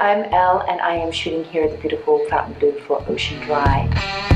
I'm Elle and I am shooting here at the beautiful Fountainbleu for Ocean Drive.